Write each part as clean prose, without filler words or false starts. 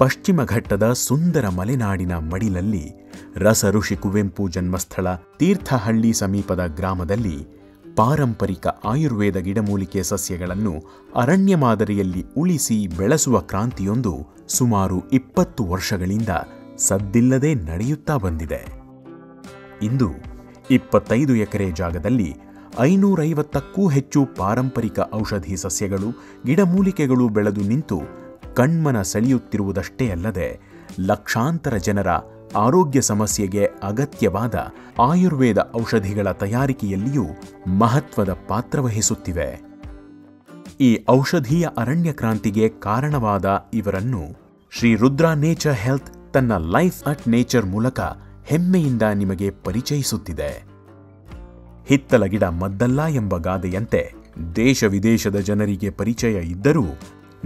ಪಶ್ಚಿಮ ಘಟ್ಟದ ಸುಂದರ ಮಲೆನಾಡಿನ ಮಡಿಲಲ್ಲಿ ರಸ ಋಷಿ ಕುವೆಂಪು ಜನ್ಮಸ್ಥಳ ತೀರ್ಥಹಳ್ಳಿ ಸಮೀಪದ ಗ್ರಾಮದಲ್ಲಿ ಪಾರಂಪರಿಕ ಆಯುರ್ವೇದ ಗಿಡಮೂಲಿಕೆ ಸಸ್ಯಗಳನ್ನು ಅರಣ್ಯ ಮಾದರಿಯಲ್ಲಿ ಉಳಿಸಿ ಬೆಳೆಸುವ ಕ್ರಾಂತಿಯೊಂದು ಸುಮಾರು 20 ವರ್ಷಗಳಿಂದ ಸದ್ದಿಲ್ಲದೆ ನಡೆಯುತ್ತಾ ಬಂದಿದೆ. ಇಂದು 25 ಎಕರೆ ಜಾಗದಲ್ಲಿ 550ಕ್ಕೂ ಹೆಚ್ಚು ಪಾರಂಪರಿಕ ಔಷಧಿ ಸಸ್ಯಗಳು ಗಿಡಮೂಲಿಕೆಗಳು ಬೆಳೆದು ನಿಂತು ಕಣ್ಮನ ಸೆಳೆಯುತ್ತಿರುವುದಷ್ಟೇ ಅಲ್ಲದೆ ಲಕ್ಷಾಂತರ ಜನರ ಆರೋಗ್ಯ ಸಮಸ್ಯೆಗೆ ಅಗತ್ಯವಾದ ಆಯುರ್ವೇದ ಔಷಧಿಗಳ ತಯಾರಿಕೆಯಲ್ಲಿಯೂ ಮಹತ್ವದ ಪಾತ್ರವಹಿಸುತ್ತಿವೆ. ಈ ಔಷಧೀಯ ಅರಣ್ಯ ಕ್ರಾಂತಿಗೆ ಕಾರಣವಾದ ಇವರನ್ನು ಶ್ರೀ ರುದ್ರ ನೇಚರ್ ಹೆಲ್ತ್ ತನ್ನ ಲೈಫ್ ಅಟ್ ನೇಚರ್ ಮೂಲಕ ಹೆಮ್ಮೆಯಿಂದ ನಿಮಗೆ ಪರಿಚಯಿಸುತ್ತಿದೆ. ಹಿತ್ತಲ ಗಿಡ ಮದ್ದಲ್ಲ ಎಂಬ ಗಾದೆಯಂತೆ ದೇಶ ವಿದೇಶದ ಜನರಿಗೆ ಪರಿಚಯ ಇದ್ದರೂ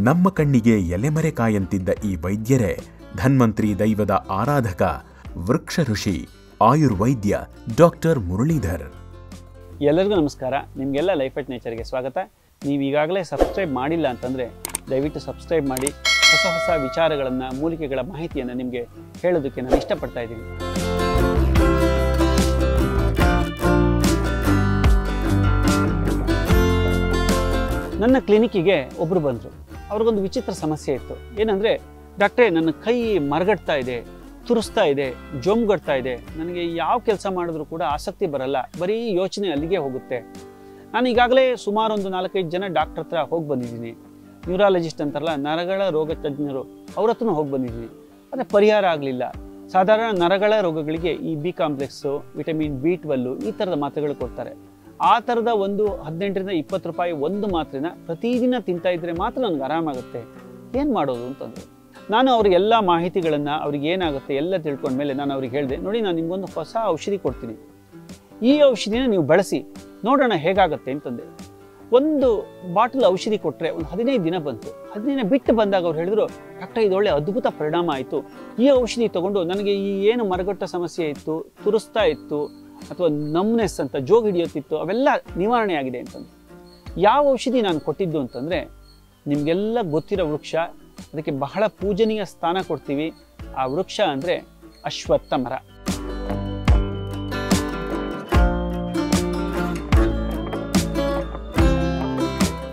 ನಮ್ಮ ಕಣ್ಣಿಗೆ ಎಲೆಮರೆ ಕಾಯಂತಿದ್ದ ಈ ವೈದ್ಯರೇ ಧನ್ವಂತ್ರಿ ದೈವದ ಆರಾಧಕ ವೃಕ್ಷ ಋಷಿ ಆಯುರ್ವೈದ್ಯ ಡಾಕ್ಟರ್ ಮುರಳೀಧರ್. ಎಲ್ಲರಿಗೂ ನಮಸ್ಕಾರ. ನಿಮಗೆಲ್ಲ ಲೈಫ್ ಅಟ್ ನೇಚರ್ಗೆ ಸ್ವಾಗತ. ನೀವು ಈಗಾಗಲೇ ಸಬ್ಸ್ಕ್ರೈಬ್ ಮಾಡಿಲ್ಲ ಅಂತಂದರೆ ದಯವಿಟ್ಟು ಸಬ್ಸ್ಕ್ರೈಬ್ ಮಾಡಿ. ಹೊಸ ಹೊಸ ವಿಚಾರಗಳನ್ನು, ಮೂಲಿಕೆಗಳ ಮಾಹಿತಿಯನ್ನು ನಿಮಗೆ ಹೇಳೋದಕ್ಕೆ ನಾನು ಇಷ್ಟಪಡ್ತಾ ಇದ್ದೀನಿ. ನನ್ನ ಕ್ಲಿನಿಕ್ಕಿಗೆ ಒಬ್ಬರು ಬಂದರು. ಅವ್ರಿಗೊಂದು ವಿಚಿತ್ರ ಸಮಸ್ಯೆ ಇತ್ತು. ಏನಂದರೆ, ಡಾಕ್ಟ್ರೇ, ನನ್ನ ಕೈ ಮರಗಡ್ತಾ ಇದೆ, ತುರಿಸ್ತಾ ಇದೆ, ಜೊಮ್ಗಡ್ತಾ ಇದೆ, ನನಗೆ ಯಾವ ಕೆಲಸ ಮಾಡಿದ್ರೂ ಕೂಡ ಆಸಕ್ತಿ ಬರಲ್ಲ, ಬರೀ ಯೋಚನೆ ಅಲ್ಲಿಗೆ ಹೋಗುತ್ತೆ. ನಾನು ಈಗಾಗಲೇ ಸುಮಾರೊಂದು 4-5 ಜನ ಡಾಕ್ಟರ್ ಹತ್ರ ಹೋಗಿ ಬಂದಿದ್ದೀನಿ. ನ್ಯೂರಾಲಜಿಸ್ಟ್ ಅಂತಾರಲ್ಲ, ನರಗಳ ರೋಗ ತಜ್ಞರು, ಅವ್ರ ಹತ್ರನೂ ಹೋಗಿ ಬಂದಿದ್ದೀನಿ. ಆದರೆ ಪರಿಹಾರ ಆಗಲಿಲ್ಲ. ಸಾಧಾರಣ ನರಗಳ ರೋಗಗಳಿಗೆ ಈ B ಕಾಂಪ್ಲೆಕ್ಸು, ವಿಟಮಿನ್ B12 ಈ ಥರದ ಮಾತ್ರೆಗಳು ಕೊಡ್ತಾರೆ. ಆ ಥರದ ಒಂದು 18-20 ರೂಪಾಯಿ ಒಂದು ಮಾತ್ರೆನ ಪ್ರತಿದಿನ ತಿಂತಾ ಇದ್ದರೆ ಮಾತ್ರ ನನಗೆ ಆರಾಮಾಗುತ್ತೆ. ಏನು ಮಾಡೋದು ಅಂತಂದರು. ನಾನು ಅವ್ರಿಗೆಲ್ಲ ಮಾಹಿತಿಗಳನ್ನು, ಅವ್ರಿಗೆ ಏನಾಗುತ್ತೆ ಎಲ್ಲ ತಿಳ್ಕೊಂಡ ಮೇಲೆ ನಾನು ಅವ್ರಿಗೆ ಹೇಳಿದೆ, ನೋಡಿ, ನಾನು ನಿಮಗೊಂದು ಹೊಸ ಔಷಧಿ ಕೊಡ್ತೀನಿ, ಈ ಔಷಧಿನ ನೀವು ಬಳಸಿ ನೋಡೋಣ ಹೇಗಾಗುತ್ತೆ ಅಂತಂದೆ. ಒಂದು ಬಾಟಲ್ ಔಷಧಿ ಕೊಟ್ಟರೆ ಒಂದು 15 ದಿನ ಬಂತು. 15 ದಿನ ಬಿಟ್ಟು ಬಂದಾಗ ಅವ್ರು ಹೇಳಿದರು, ಡಾಕ್ಟರ್, ಇದು ಒಳ್ಳೆ ಅದ್ಭುತ ಪರಿಣಾಮ ಆಯಿತು. ಈ ಔಷಧಿ ತೊಗೊಂಡು ನನಗೆ ಈ ಏನು ಮರಗಟ್ಟ ಸಮಸ್ಯೆ ಇತ್ತು, ತುರಿಸ್ತಾ ಇತ್ತು, ಅಥವಾ ನಮ್ನೆಸ್ ಅಂತ ಜೋಗ ಹಿಡಿಯುತ್ತಿತ್ತು, ಅವೆಲ್ಲ ನಿವಾರಣೆ ಆಗಿದೆ ಅಂತಂದು. ಯಾವ ಔಷಧಿ ನಾನು ಕೊಟ್ಟಿದ್ದು ಅಂತಂದರೆ, ನಿಮಗೆಲ್ಲ ಗೊತ್ತಿರೋ ವೃಕ್ಷ, ಅದಕ್ಕೆ ಬಹಳ ಪೂಜನೀಯ ಸ್ಥಾನ ಕೊಡ್ತೀವಿ. ಆ ವೃಕ್ಷ ಅಂದರೆ ಅಶ್ವತ್ಥ ಮರ.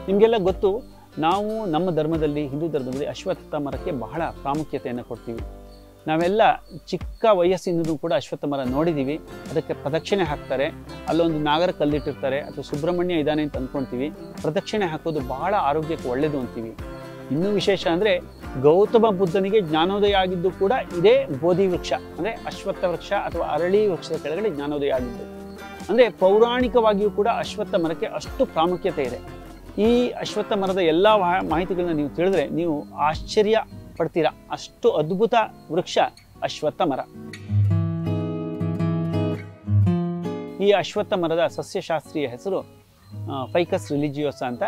ನಿಮಗೆಲ್ಲ ಗೊತ್ತು, ನಾವು ನಮ್ಮ ಧರ್ಮದಲ್ಲಿ, ಹಿಂದೂ ಧರ್ಮದಲ್ಲಿ ಅಶ್ವತ್ಥ ಮರಕ್ಕೆ ಬಹಳ ಪ್ರಾಮುಖ್ಯತೆಯನ್ನು ಕೊಡ್ತೀವಿ. ನಾವೆಲ್ಲ ಚಿಕ್ಕ ವಯಸ್ಸಿನಿಂದಲೂ ಕೂಡ ಅಶ್ವತ್ಥ ಮರ ನೋಡಿದ್ದೀವಿ. ಅದಕ್ಕೆ ಪ್ರದಕ್ಷಿಣೆ ಹಾಕ್ತಾರೆ, ಅಲ್ಲೊಂದು ನಾಗರ ಕಲ್ಲಿಟ್ಟಿರ್ತಾರೆ, ಅಥವಾ ಸುಬ್ರಹ್ಮಣ್ಯ ಇದ್ದಾನೆ ಅಂತ ಅಂದ್ಕೊಳ್ತೀವಿ. ಪ್ರದಕ್ಷಿಣೆ ಹಾಕೋದು ಬಹಳ ಆರೋಗ್ಯಕ್ಕೆ ಒಳ್ಳೆಯದು ಅಂತೀವಿ. ಇನ್ನೂ ವಿಶೇಷ ಅಂದರೆ, ಗೌತಮ ಬುದ್ಧನಿಗೆ ಜ್ಞಾನೋದಯ ಆಗಿದ್ದು ಕೂಡ ಇದೇ ಬೋಧಿ ವೃಕ್ಷ, ಅಂದರೆ ಅಶ್ವತ್ಥ ವೃಕ್ಷ ಅಥವಾ ಅರಳಿ ವೃಕ್ಷದ ಕೆಳಗಡೆ ಜ್ಞಾನೋದಯ ಆಗಿದ್ದು. ಅಂದರೆ ಪೌರಾಣಿಕವಾಗಿಯೂ ಕೂಡ ಅಶ್ವತ್ಥ ಮರಕ್ಕೆ ಅಷ್ಟು ಪ್ರಾಮುಖ್ಯತೆ ಇದೆ. ಈ ಅಶ್ವತ್ಥ ಮರದ ಎಲ್ಲ ಮಾಹಿತಿಗಳನ್ನ ನೀವು ತಿಳಿದ್ರೆ ನೀವು ಆಶ್ಚರ್ಯ ಪಡ್ತೀರಾ. ಅಷ್ಟು ಅದ್ಭುತ ವೃಕ್ಷ ಅಶ್ವತ್ಥ ಮರ. ಈ ಅಶ್ವತ್ಥ ಮರದ ಸಸ್ಯಶಾಸ್ತ್ರೀಯ ಹೆಸರು ಫೈಕಸ್ ರಿಲಿಜಿಯೋಸ ಅಂತ.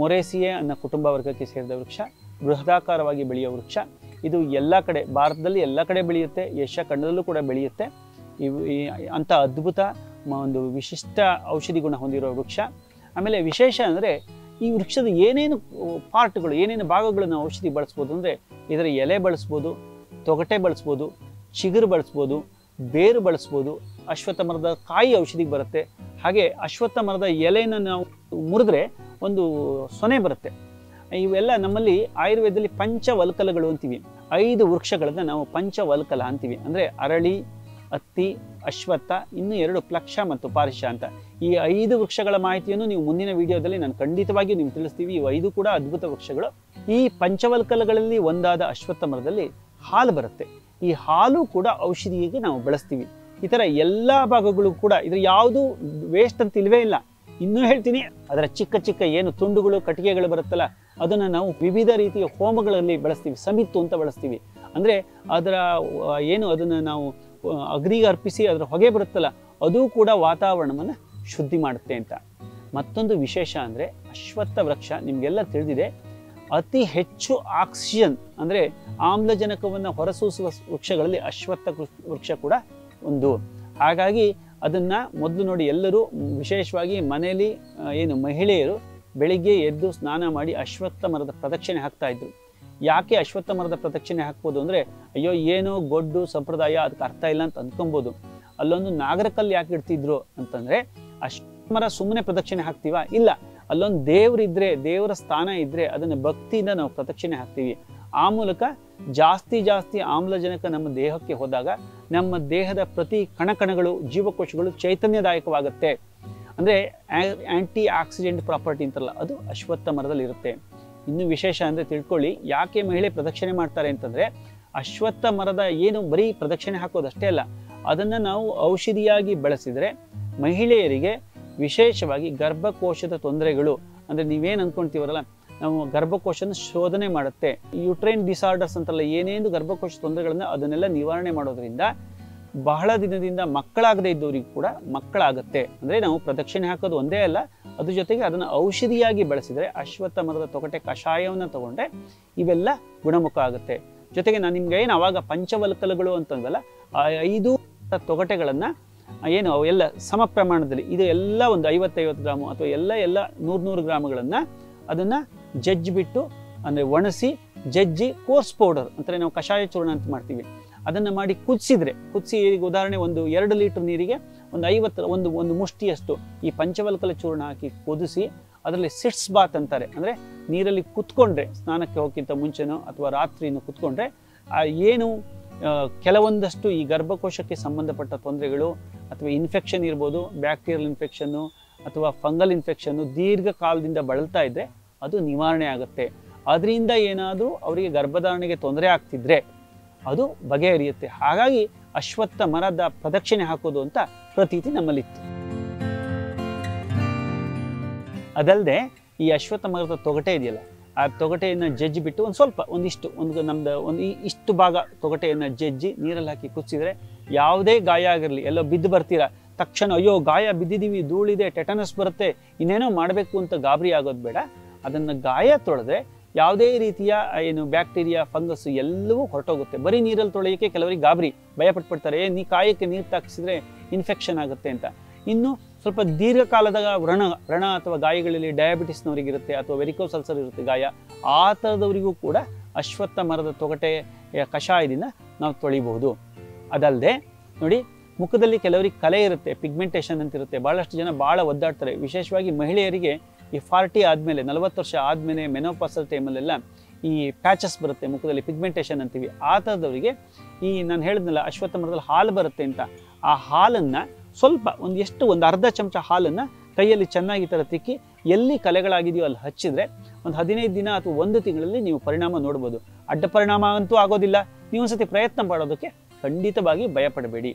ಮೊರೇಸಿಯೆ ಅನ್ನೋ ಕುಟುಂಬ ವರ್ಗಕ್ಕೆ ಸೇರಿದ ವೃಕ್ಷ. ಬೃಹದಾಕಾರವಾಗಿ ಬೆಳೆಯೋ ವೃಕ್ಷ ಇದು. ಎಲ್ಲ ಕಡೆ, ಭಾರತದಲ್ಲಿ ಎಲ್ಲ ಕಡೆ ಬೆಳೆಯುತ್ತೆ, ಏಷ್ಯಾ ಖಂಡದಲ್ಲೂ ಕೂಡ ಬೆಳೆಯುತ್ತೆ. ಅಂಥ ಅದ್ಭುತ ಒಂದು ವಿಶಿಷ್ಟ ಔಷಧಿ ಗುಣ ಹೊಂದಿರೋ ವೃಕ್ಷ. ಆಮೇಲೆ ವಿಶೇಷ ಅಂದರೆ, ಈ ವೃಕ್ಷದ ಏನೇನು ಪಾರ್ಟ್ಗಳು, ಏನೇನು ಭಾಗಗಳನ್ನು ಔಷಧಿ ಬಳಸ್ಬೋದು ಅಂದರೆ, ಇದರ ಎಲೆ ಬಳಸ್ಬೋದು, ತೊಗಟೆ ಬಳಸ್ಬೋದು, ಚಿಗುರು ಬಳಸ್ಬೋದು, ಬೇರು ಬಳಸ್ಬೋದು. ಅಶ್ವತ್ಥ ಮರದ ಕಾಯಿ ಔಷಧಿಗೆ ಬರುತ್ತೆ. ಹಾಗೆ ಅಶ್ವತ್ಥ ಮರದ ಎಲೆಯನ್ನು ನಾವು ಮುರಿದ್ರೆ ಒಂದು ಸೊನೆ ಬರುತ್ತೆ. ಇವೆಲ್ಲ ನಮ್ಮಲ್ಲಿ ಆಯುರ್ವೇದದಲ್ಲಿ ಪಂಚವಲ್ಕಲಗಳು ಅಂತೀವಿ. 5 ವೃಕ್ಷಗಳನ್ನು ನಾವು ಪಂಚವಲ್ಕಲ ಅಂತೀವಿ. ಅಂದರೆ ಅರಳಿ, ಹತ್ತಿ, ಅಶ್ವತ್ಥ, ಇನ್ನೂ 2 ಪ್ಲಕ್ಷ ಮತ್ತು ಪಾರಿಷ ಅಂತ. ಈ 5 ವೃಕ್ಷಗಳ ಮಾಹಿತಿಯನ್ನು ನೀವು ಮುಂದಿನ ವಿಡಿಯೋದಲ್ಲಿ ನಾನು ಖಂಡಿತವಾಗಿಯೂ ನಿಮ್ಗೆ ತಿಳಿಸ್ತೀವಿ. ಇವು 5 ಕೂಡ ಅದ್ಭುತ ವೃಕ್ಷಗಳು. ಈ ಪಂಚವಲ್ಕಲಗಳಲ್ಲಿ ಒಂದಾದ ಅಶ್ವತ್ಥ ಮರದಲ್ಲಿ ಹಾಲು ಬರುತ್ತೆ. ಈ ಹಾಲು ಕೂಡ ಔಷಧಿಗೆ ನಾವು ಬಳಸ್ತೀವಿ. ಈ ಥರ ಎಲ್ಲ ಭಾಗಗಳು ಕೂಡ, ಇದರ ಯಾವುದು ವೇಸ್ಟ್ ಅಂತ ಇಲ್ಲವೇ ಇಲ್ಲ. ಇನ್ನೂ ಹೇಳ್ತೀನಿ, ಅದರ ಚಿಕ್ಕ ಚಿಕ್ಕ ಏನು ತುಂಡುಗಳು, ಕಟ್ಟಿಗೆಗಳು ಬರುತ್ತಲ್ಲ, ಅದನ್ನು ನಾವು ವಿವಿಧ ರೀತಿಯ ಹೋಮಗಳಲ್ಲಿ ಬಳಸ್ತೀವಿ. ಸಮಿತ್ತು ಅಂತ ಬಳಸ್ತೀವಿ. ಅಂದರೆ ಅದರ ಏನು, ಅದನ್ನು ನಾವು ಅಗ್ನಿಗೆ ಅರ್ಪಿಸಿ ಅದರ ಹೊಗೆ ಬರುತ್ತಲ್ಲ, ಅದು ಕೂಡ ವಾತಾವರಣವನ್ನು ಶುದ್ಧಿ ಮಾಡುತ್ತೆ ಅಂತ. ಮತ್ತೊಂದು ವಿಶೇಷ ಅಂದರೆ, ಅಶ್ವತ್ಥ ವೃಕ್ಷ ನಿಮಗೆಲ್ಲ ತಿಳಿದಿದೆ, ಅತಿ ಹೆಚ್ಚು ಆಕ್ಸಿಜನ್ ಅಂದರೆ ಆಮ್ಲಜನಕವನ್ನು ಹೊರಸೂಸುವ ವೃಕ್ಷಗಳಲ್ಲಿ ಅಶ್ವತ್ಥ ವೃಕ್ಷ ಕೂಡ ಒಂದು. ಹಾಗಾಗಿ ಅದನ್ನು ಮೊದಲು ನೋಡಿ ಎಲ್ಲರೂ, ವಿಶೇಷವಾಗಿ ಮನೆಯಲ್ಲಿ ಏನು ಮಹಿಳೆಯರು ಬೆಳಿಗ್ಗೆ ಎದ್ದು ಸ್ನಾನ ಮಾಡಿ ಅಶ್ವತ್ಥ ಮರದ ಪ್ರದಕ್ಷಿಣೆ ಹಾಕ್ತಾ ಇದ್ರು. ಯಾಕೆ ಅಶ್ವತ್ಥ ಮರದ ಪ್ರದಕ್ಷಿಣೆ ಹಾಕಬಹುದು ಅಂದ್ರೆ ಅಯ್ಯೋ ಏನು ಗೊಡ್ಡು ಸಂಪ್ರದಾಯ ಅದಕ್ಕೆ ಅರ್ಥ ಇಲ್ಲ ಅಂತ ಅಂದ್ಕೊಂಬೋದು. ಅಲ್ಲೊಂದು ನಾಗರಕಲ್ಲು ಯಾಕೆ ಇಡ್ತಿದ್ರು ಅಂತಂದ್ರೆ ಅಶ್ವತ್ಥ ಮರ ಸುಮ್ಮನೆ ಪ್ರದಕ್ಷಿಣೆ ಹಾಕ್ತೀವಾ? ಇಲ್ಲ, ಅಲ್ಲೊಂದು ದೇವರಿದ್ರೆ ದೇವರ ಸ್ಥಾನ ಇದ್ರೆ ಅದನ್ನ ಭಕ್ತಿಯಿಂದ ನಾವು ಪ್ರದಕ್ಷಿಣೆ ಹಾಕ್ತೀವಿ. ಆ ಮೂಲಕ ಜಾಸ್ತಿ ಜಾಸ್ತಿ ಆಮ್ಲಜನಕ ನಮ್ಮ ದೇಹಕ್ಕೆ ಹೋದಾಗ ನಮ್ಮ ದೇಹದ ಪ್ರತಿ ಕಣಕಣಗಳು ಜೀವಕೋಶಗಳು ಚೈತನ್ಯದಾಯಕವಾಗುತ್ತೆ. ಅಂದರೆ ಆ್ಯಂಟಿ ಆಕ್ಸಿಡೆಂಟ್ ಪ್ರಾಪರ್ಟಿ ಅಂತಲ್ಲ ಅದು ಅಶ್ವತ್ಥ ಮರದಲ್ಲಿ ಇರುತ್ತೆ. ಇನ್ನೂ ವಿಶೇಷ ಅಂದರೆ ತಿಳ್ಕೊಳ್ಳಿ ಯಾಕೆ ಮಹಿಳೆ ಪ್ರದಕ್ಷಿಣೆ ಮಾಡ್ತಾರೆ ಅಂತಂದರೆ ಅಶ್ವತ್ಥ ಮರದ ಏನು ಬರೀ ಪ್ರದಕ್ಷಿಣೆ ಹಾಕೋದಷ್ಟೇ ಅಲ್ಲ, ಅದನ್ನು ನಾವು ಔಷಧಿಯಾಗಿ ಬಳಸಿದರೆ ಮಹಿಳೆಯರಿಗೆ ವಿಶೇಷವಾಗಿ ಗರ್ಭಕೋಶದ ತೊಂದರೆಗಳು ಅಂದರೆ ನೀವೇನು ಅಂದ್ಕೊಳ್ತೀವರಲ್ಲ ನಾವು ಗರ್ಭಕೋಶನ ಶೋಧನೆ ಮಾಡುತ್ತೆ, ಯುಟ್ರೈನ್ ಡಿಸಾರ್ಡರ್ಸ್ ಅಂತಲ್ಲ ಏನೇನು ಗರ್ಭಕೋಶ ತೊಂದರೆಗಳನ್ನು ಅದನ್ನೆಲ್ಲ ನಿವಾರಣೆ ಮಾಡೋದ್ರಿಂದ ಬಹಳ ದಿನದಿಂದ ಮಕ್ಕಳಾಗದೇ ಇದ್ದವರಿಗೂ ಕೂಡ ಮಕ್ಕಳಾಗುತ್ತೆ. ಅಂದರೆ ನಾವು ಪ್ರದಕ್ಷಿಣೆ ಹಾಕೋದು ಒಂದೇ ಅಲ್ಲ, ಅದ್ರ ಜೊತೆಗೆ ಅದನ್ನು ಔಷಧಿಯಾಗಿ ಬಳಸಿದರೆ ಅಶ್ವತ್ಥ ಮರದ ತೊಗಟೆ ಕಷಾಯವನ್ನು ತಗೊಂಡ್ರೆ ಇವೆಲ್ಲ ಗುಣಮುಖ ಆಗುತ್ತೆ. ಜೊತೆಗೆ ನಾನು ನಿಮ್ಗೆ ಏನು ಆವಾಗ ಪಂಚವಲ್ಕಲಗಳು ಅಂತಂದಲ್ಲ ಆ 5 ತೊಗಟೆಗಳನ್ನು ಏನು ಎಲ್ಲ ಸಮ ಪ್ರಮಾಣದಲ್ಲಿ ಇದು ಎಲ್ಲ ಒಂದು 50-50 ಗ್ರಾಮು ಅಥವಾ ಎಲ್ಲ 100-100 ಗ್ರಾಮುಗಳನ್ನು ಅದನ್ನು ಜಜ್ಜಿಬಿಟ್ಟು ಅಂದರೆ ಒಣಸಿ ಜಜ್ಜಿ ಕೋರ್ಸ್ ಪೌಡರ್ ಅಂದರೆ ನಾವು ಕಷಾಯ ಚೂರ್ಣ ಅಂತ ಮಾಡ್ತೀವಿ ಅದನ್ನು ಮಾಡಿ ಕುದಿಸಿದರೆ ಈಗ ಉದಾಹರಣೆ 1-2 ಲೀಟ್ರ್ ನೀರಿಗೆ 50 ಮುಷ್ಟಿಯಷ್ಟು ಈ ಪಂಚವಲ್ಕಲ ಚೂರ್ಣ ಹಾಕಿ ಕುದಿಸಿ ಅದರಲ್ಲಿ ಸಿಟ್ಸ್ ಬಾತ್ ಅಂತಾರೆ. ಅಂದರೆ ನೀರಲ್ಲಿ ಕುತ್ಕೊಂಡ್ರೆ ಸ್ನಾನಕ್ಕೆ ಹೋಗಿಂತ ಮುಂಚೆನೋ ಅಥವಾ ರಾತ್ರಿನೂ ಕುತ್ಕೊಂಡ್ರೆ ಏನು ಕೆಲವೊಂದಷ್ಟು ಈ ಗರ್ಭಕೋಶಕ್ಕೆ ಸಂಬಂಧಪಟ್ಟ ತೊಂದರೆಗಳು ಅಥವಾ ಇನ್ಫೆಕ್ಷನ್ ಇರ್ಬೋದು, ಬ್ಯಾಕ್ಟೀರಿಯಲ್ ಇನ್ಫೆಕ್ಷನ್ನು ಅಥವಾ ಫಂಗಲ್ ಇನ್ಫೆಕ್ಷನ್ನು ದೀರ್ಘಕಾಲದಿಂದ ಬಳಲ್ತಾ ಇದ್ದರೆ ಅದು ನಿವಾರಣೆ ಆಗುತ್ತೆ. ಅದರಿಂದ ಏನಾದರೂ ಅವರಿಗೆ ಗರ್ಭಧಾರಣೆಗೆ ತೊಂದರೆ ಆಗ್ತಿದ್ರೆ ಅದು ಬಗೆಹರಿಯುತ್ತೆ. ಹಾಗಾಗಿ ಅಶ್ವತ್ಥ ಮರದ ಪ್ರದಕ್ಷಿಣೆ ಹಾಕೋದು ಅಂತ ಪ್ರತೀತಿ ನಮ್ಮಲ್ಲಿತ್ತು. ಅದಲ್ಲದೆ ಈ ಅಶ್ವತ್ಥ ಮರದ ತೊಗಟೆ ಇದೆಯಲ್ಲ ಆ ತೊಗಟೆಯನ್ನು ಜಜ್ಜಿಬಿಟ್ಟು ಒಂದು ಇಷ್ಟು ಭಾಗ ತೊಗಟೆಯನ್ನು ಜಜ್ಜಿ ನೀರಲ್ಲಿ ಹಾಕಿ ಕುದಿಸಿದರೆ ಯಾವುದೇ ಗಾಯ ಆಗಿರಲಿ, ಎಲ್ಲೋ ಬಿದ್ದು ಬರ್ತೀರಾ ತಕ್ಷಣ ಅಯ್ಯೋ ಗಾಯ ಬಿದ್ದಿದ್ದೀವಿ ಧೂಳಿದೆ ಟೆಟನಸ್ ಬರುತ್ತೆ ಇನ್ನೇನೋ ಮಾಡಬೇಕು ಅಂತ ಗಾಬರಿ ಆಗೋದು ಬೇಡ. ಅದನ್ನು ಗಾಯ ತೊಳೆದ್ರೆ ಯಾವುದೇ ರೀತಿಯ ಏನು ಬ್ಯಾಕ್ಟೀರಿಯಾ ಫಂಗಸ್ ಎಲ್ಲವೂ ಹೊರಟೋಗುತ್ತೆ. ಬರೀ ನೀರಲ್ಲಿ ತೊಳೆಯೋಕ್ಕೆ ಕೆಲವರಿಗೆ ಗಾಬರಿ ಭಯಪಟ್ಬಿಡ್ತಾರೆ, ನೀ ಕಾಯಕ್ಕೆ ನೀರು ತಾಕಿಸಿದ್ರೆ ಇನ್ಫೆಕ್ಷನ್ ಆಗುತ್ತೆ ಅಂತ. ಇನ್ನು ಸ್ವಲ್ಪ ದೀರ್ಘಕಾಲದ ವ್ರಣ ಅಥವಾ ಗಾಯಗಳಲ್ಲಿ ಡಯಾಬಿಟಿಸ್ನವರಿಗಿರುತ್ತೆ ಅಥವಾ ವೆರಿಕೋಸ್ ಅಲ್ಸರ್ ಇರುತ್ತೆ ಗಾಯ, ಆ ಥರದವರಿಗೂ ಕೂಡ ಅಶ್ವತ್ಥ ಮರದ ತೊಗಟೆ ಕಷಾಯದಿಂದ ನಾವು ತೊಳಿಬಹುದು. ಅದಲ್ಲದೆ ನೋಡಿ ಮುಖದಲ್ಲಿ ಕೆಲವರಿಗೆ ಕಲೆ ಇರುತ್ತೆ, ಪಿಗ್ಮೆಂಟೇಷನ್ ಅಂತಿರುತ್ತೆ, ಭಾಳಷ್ಟು ಜನ ಭಾಳ ಒದ್ದಾಡ್ತಾರೆ. ವಿಶೇಷವಾಗಿ ಮಹಿಳೆಯರಿಗೆ ಈ 40 ಆದಮೇಲೆ 40 ವರ್ಷ ಆದಮೇಲೆ ಮೆನೋಪಾಸಲ್ ಟೈಮಲ್ಲೆಲ್ಲ ಈ ಪ್ಯಾಚಸ್ ಬರುತ್ತೆ ಮುಖದಲ್ಲಿ, ಪಿಗ್ಮೆಂಟೇಷನ್ ಅಂತೀವಿ. ಆ ಥರದವರಿಗೆ ಈ ನಾನು ಹೇಳಿದ್ನಲ್ಲ ಅಶ್ವತ್ಥ ಮರದಲ್ಲಿ ಹಾಲು ಬರುತ್ತೆ ಅಂತ, ಆ ಹಾಲನ್ನು ಸ್ವಲ್ಪ ಒಂದು 1/2 ಚಮಚ ಹಾಲನ್ನು ಕೈಯಲ್ಲಿ ಚೆನ್ನಾಗಿ ಥರ ತಿಕ್ಕಿ ಎಲ್ಲಿ ಕಲೆಗಳಾಗಿದೆಯೋ ಅಲ್ಲಿ ಹಚ್ಚಿದರೆ ಒಂದು 15 ದಿನ ಅಥವಾ 1 ತಿಂಗಳಲ್ಲಿ ನೀವು ಪರಿಣಾಮ ನೋಡ್ಬೋದು. ಅಡ್ಡ ಪರಿಣಾಮ ಅಂತೂ ಆಗೋದಿಲ್ಲ, ನೀವೊಂದ್ಸತಿ ಪ್ರಯತ್ನ ಮಾಡೋದಕ್ಕೆ ಖಂಡಿತವಾಗಿ ಭಯಪಡಬೇಡಿ.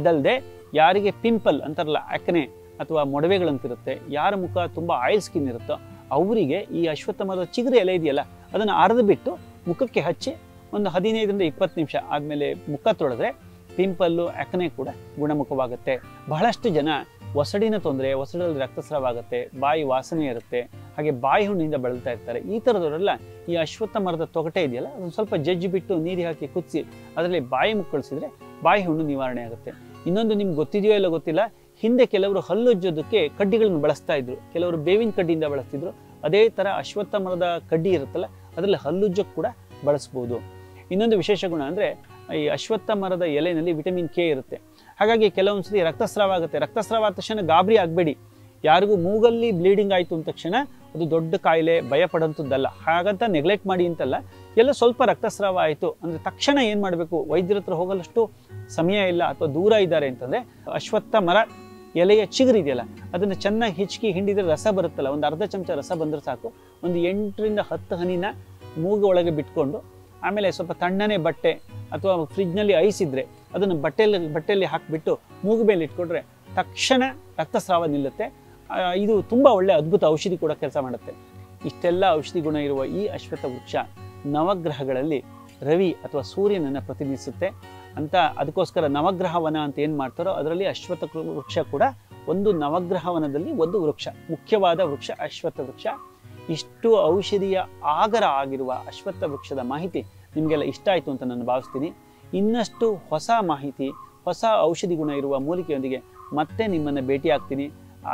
ಅದಲ್ಲದೆ ಯಾರಿಗೆ ಪಿಂಪಲ್ ಅಂತಾರಲ್ಲ ಆಕ್ನೆ ಅಥವಾ ಮೊಡವೆಗಳಂತಿರುತ್ತೆ, ಯಾರ ಮುಖ ತುಂಬ ಆಯಿಲ್ ಸ್ಕಿನ್ ಇರುತ್ತೋ ಅವರಿಗೆ ಈ ಅಶ್ವತ್ಥ ಮರದ ಚಿಗುರು ಎಲೆ ಇದೆಯಲ್ಲ ಅದನ್ನು ಅರೆದುಬಿಟ್ಟು ಮುಖಕ್ಕೆ ಹಚ್ಚಿ ಒಂದು 15-20 ನಿಮಿಷ ಆದಮೇಲೆ ಮುಖ ತೊಳೆದ್ರೆ ಪಿಂಪಲ್ಲು ಆಕ್ನೆ ಕೂಡ ಗುಣಮುಖವಾಗುತ್ತೆ. ಬಹಳಷ್ಟು ಜನ ಒಸಡಿನ ತೊಂದರೆ, ಒಸಡಲ್ಲಿ ರಕ್ತಸ್ರಾವ ಆಗುತ್ತೆ, ಬಾಯಿ ವಾಸನೆ ಇರುತ್ತೆ, ಹಾಗೆ ಬಾಯಿ ಹುಣ್ಣಿನಿಂದ ಬಳಲ್ತಾ ಇರ್ತಾರೆ. ಈ ಥರದವರೆಲ್ಲ ಈ ಅಶ್ವತ್ಥ ಮರದ ತೊಗಟೆ ಇದೆಯಲ್ಲ ಅದನ್ನು ಸ್ವಲ್ಪ ಜಜ್ಜಿ ಬಿಟ್ಟು ನೀರಿಗೆ ಹಾಕಿ ಕುದಿಸಿ ಅದರಲ್ಲಿ ಬಾಯಿ ಮುಕ್ಕಳಿಸಿದ್ರೆ ಬಾಯಿ ಹುಣ್ಣು ನಿವಾರಣೆ ಆಗುತ್ತೆ. ಇನ್ನೊಂದು ನಿಮ್ಗೆ ಗೊತ್ತಿದೆಯೋ ಇಲ್ಲ ಗೊತ್ತಿಲ್ಲ, ಹಿಂದೆ ಕೆಲವರು ಹಲ್ಲುಜ್ಜೋದಕ್ಕೆ ಕಡ್ಡಿಗಳನ್ನು ಬಳಸ್ತಾ ಇದ್ರು, ಕೆಲವರು ಬೇವಿನ ಕಡ್ಡಿಯಿಂದ ಬಳಸ್ತಿದ್ರು. ಅದೇ ಥರ ಅಶ್ವತ್ಥ ಮರದ ಕಡ್ಡಿ ಇರುತ್ತಲ್ಲ ಅದರಲ್ಲಿ ಹಲ್ಲುಜ್ಜಕ್ಕೆ ಕೂಡ ಬಳಸ್ಬೋದು. ಇನ್ನೊಂದು ವಿಶೇಷ ಗುಣ ಅಂದರೆ ಈ ಅಶ್ವತ್ಥ ಮರದ ಎಲೆಯಲ್ಲಿ ವಿಟಮಿನ್ K ಇರುತ್ತೆ. ಹಾಗಾಗಿ ಕೆಲವೊಂದ್ಸತಿ ರಕ್ತಸ್ರಾವ ಆಗುತ್ತೆ, ರಕ್ತಸ್ರಾವ ಆದ ತಕ್ಷಣ ಗಾಬರಿ ಆಗಬೇಡಿ. ಯಾರಿಗೂ ಮೂಗಲ್ಲಿ ಬ್ಲೀಡಿಂಗ್ ಆಯಿತು ಅಂದ ತಕ್ಷಣ ಅದು ದೊಡ್ಡ ಕಾಯಿಲೆ ಭಯಪಡೋಂಥದ್ದಲ್ಲ, ಹಾಗಂತ ನೆಗ್ಲೆಕ್ಟ್ ಮಾಡಿ ಅಂತಲ್ಲ. ಎಲ್ಲ ಸ್ವಲ್ಪ ರಕ್ತಸ್ರಾವ ಆಯಿತು ಅಂದರೆ ತಕ್ಷಣ ಏನು ಮಾಡಬೇಕು, ವೈದ್ಯರ ಹತ್ರ ಹೋಗಲಷ್ಟು ಸಮಯ ಇಲ್ಲ ಅಥವಾ ದೂರ ಇದ್ದಾರೆ ಅಂತಂದರೆ ಅಶ್ವತ್ಥ ಮರ ಎಲೆಯ ಚಿಗುರು ಇದೆಯಲ್ಲ ಅದನ್ನು ಚೆನ್ನಾಗಿ ಹಿಚ್ಕಿ ಹಿಂಡಿದರೆ ರಸ ಬರುತ್ತಲ್ಲ, 1/2 ಚಮಚ ರಸ ಬಂದರೆ ಸಾಕು. 8-10 ಹನಿನ ಮೂಗು ಒಳಗೆ ಬಿಟ್ಕೊಂಡು ಆಮೇಲೆ ಸ್ವಲ್ಪ ತಣ್ಣನೆ ಬಟ್ಟೆ ಅಥವಾ ಫ್ರಿಜ್ನಲ್ಲಿ ಐಸ್ ಇದ್ದರೆ ಅದನ್ನು ಬಟ್ಟೆಯಲ್ಲಿ ಹಾಕಿಬಿಟ್ಟು ಮೂಗು ಮೇಲೆ ಇಟ್ಕೊಂಡ್ರೆ ತಕ್ಷಣ ರಕ್ತಸ್ರಾವ ನಿಲ್ಲುತ್ತೆ. ಇದು ತುಂಬ ಒಳ್ಳೆ ಅದ್ಭುತ ಔಷಧಿ ಕೂಡ ಕೆಲಸ ಮಾಡುತ್ತೆ. ಇಷ್ಟೆಲ್ಲ ಔಷಧಿ ಗುಣ ಇರುವ ಈ ಅಶ್ವತ್ಥ ವೃಕ್ಷ ನವಗ್ರಹಗಳಲ್ಲಿ ರವಿ ಅಥವಾ ಸೂರ್ಯನನ್ನು ಪ್ರತಿನಿಧಿಸುತ್ತೆ ಅಂತ, ಅದಕ್ಕೋಸ್ಕರ ನವಗ್ರಹವನ ಅಂತ ಏನು ಮಾಡ್ತಾರೋ ಅದರಲ್ಲಿ ಅಶ್ವತ್ಥ ವೃಕ್ಷ ಕೂಡ ಒಂದು ನವಗ್ರಹವನದಲ್ಲಿ ಒಂದು ವೃಕ್ಷ, ಮುಖ್ಯವಾದ ವೃಕ್ಷ ಅಶ್ವತ್ಥ ವೃಕ್ಷ. ಇಷ್ಟು ಔಷಧಿಯ ಆಗರ ಆಗಿರುವ ಅಶ್ವತ್ಥ ವೃಕ್ಷದ ಮಾಹಿತಿ ನಿಮಗೆಲ್ಲ ಇಷ್ಟ ಆಯಿತು ಅಂತ ನಾನು ಭಾವಿಸ್ತೀನಿ. ಇನ್ನಷ್ಟು ಹೊಸ ಮಾಹಿತಿ, ಹೊಸ ಔಷಧಿ ಗುಣ ಇರುವ ಮೂಲಿಕೆಯೊಂದಿಗೆ ಮತ್ತೆ ನಿಮ್ಮನ್ನು ಭೇಟಿಯಾಗ್ತೀನಿ.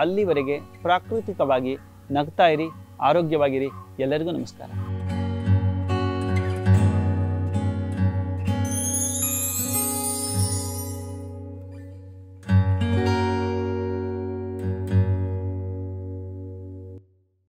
ಅಲ್ಲಿವರೆಗೆ ಪ್ರಾಕೃತಿಕವಾಗಿ ನಗ್ತಾ ಇರಿ, ಆರೋಗ್ಯವಾಗಿರಿ. ಎಲ್ಲರಿಗೂ ನಮಸ್ಕಾರ.